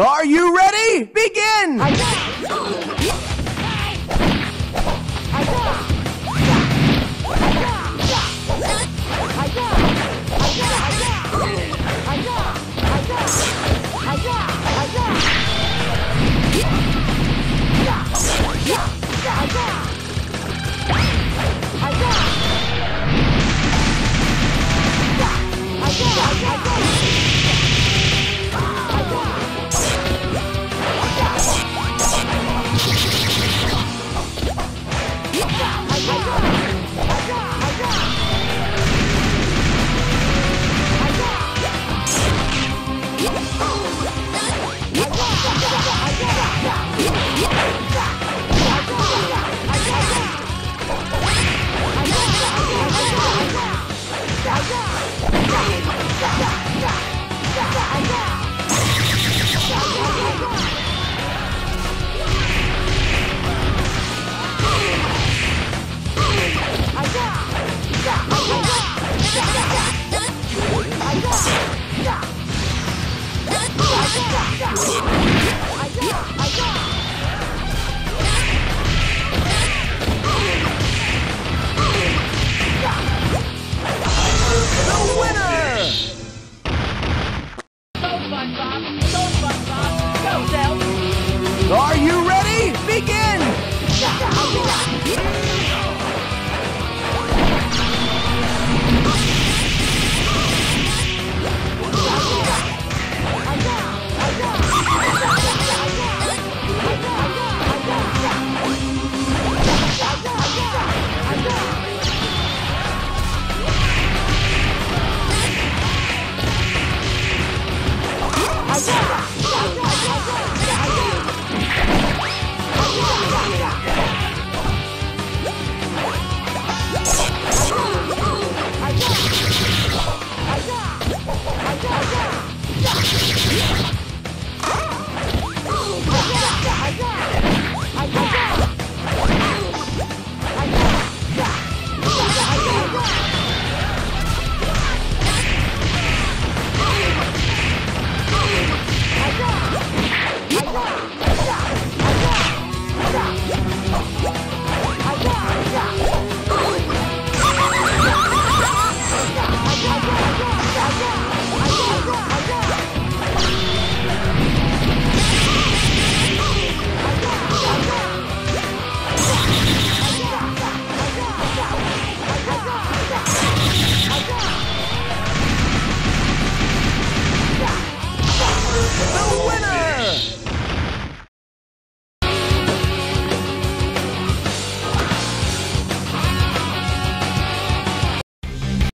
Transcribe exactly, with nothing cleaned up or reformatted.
Are you ready? Begin! Yeah!